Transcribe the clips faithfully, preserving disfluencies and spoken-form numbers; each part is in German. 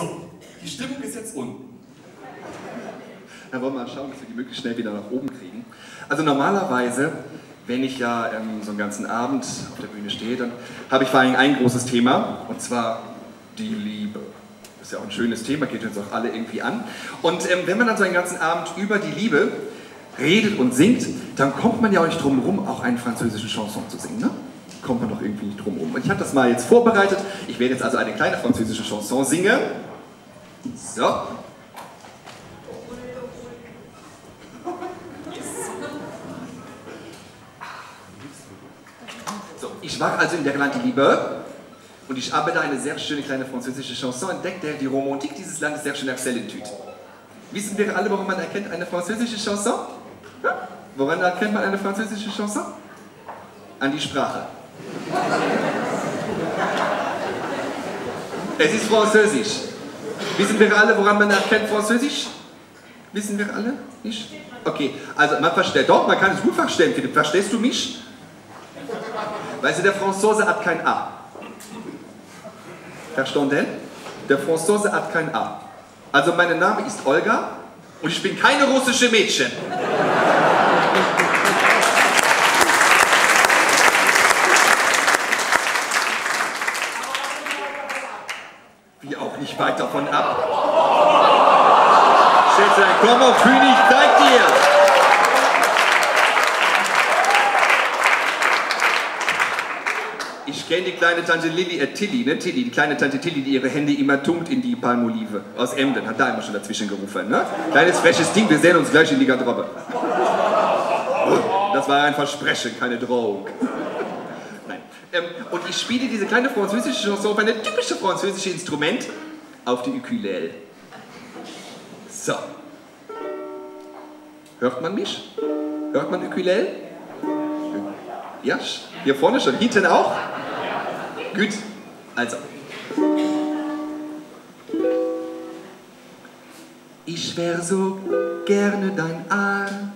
So, die Stimmung ist jetzt unten. Da wollen wir mal schauen, dass wir die möglichst schnell wieder nach oben kriegen. Also normalerweise, wenn ich ja ähm, so einen ganzen Abend auf der Bühne stehe, dann habe ich vor allem ein großes Thema, und zwar die Liebe. Ist ja auch ein schönes Thema, geht uns auch alle irgendwie an. Und ähm, wenn man dann so einen ganzen Abend über die Liebe redet und singt, dann kommt man ja auch nicht drum herum, auch einen französischen Chanson zu singen, ne? Kommt man doch irgendwie nicht drum herum. Und ich habe das mal jetzt vorbereitet. Ich werde jetzt also eine kleine französische Chanson singen. So. So, ich war also in der Landliebe und ich habe da eine sehr schöne kleine französische Chanson entdeckt, der die Romantik dieses Landes sehr schön erzählt. Wissen wir alle, woran man erkennt eine französische Chanson? Ja? Woran erkennt man eine französische Chanson? An die Sprache. Es ist Französisch. Wissen wir alle, woran man erkennt Französisch? Wissen wir alle? Nicht? Okay, also man versteht doch, man kann es gut verstehen, Philipp. Verstehst du mich? Weißt du, der Franzose hat kein A. Verstanden? Der Franzose hat kein A. Also mein Name ist Olga und ich bin keine russische Mädchen. Wie auch nicht weit davon ab. Schätze, komm auf Bühne, ich zeig dir! Ich kenne die kleine Tante Lilly, äh Tilly, ne? Tilly, die kleine Tante Tilly, die ihre Hände immer tunkt in die Palmolive. Aus Emden, hat da immer schon dazwischen gerufen, ne? Kleines, freches Ding, wir sehen uns gleich in die Garderobe. Das war ein Versprechen, keine Drohung. Ähm, und ich spiele diese kleine französische Chanson auf eine typische französische Instrument auf die Ukulele. So. Hört man mich? Hört man Ukulele? Ja? Hier vorne schon? Hinten auch? Gut. Also. Ich wär so gerne dein Arm,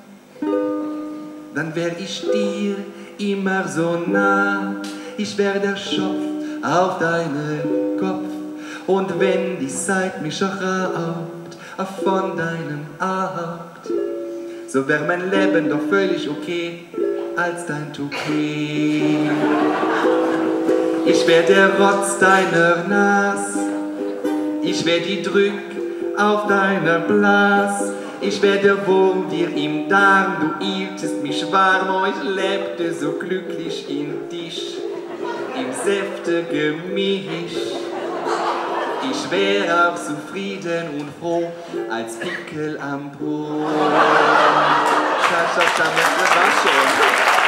dann wär ich dir immer so nah. Ich wär der Schopf auf deinem Kopf, und wenn die Zeit mich raubt von deinem Art, so wär mein Leben doch völlig okay als dein Toupet. Ich wär der Rotz deiner Nas, ich wär die Drück auf deiner Blas, ich wär der Wurm dir im Darm, du hieltest mich warm, oh, ich lebte so glücklich in dich, im Säftegemisch. Ich wär auch zufrieden und froh als Pickel am Brot. Scha, scha, scha, das war schon.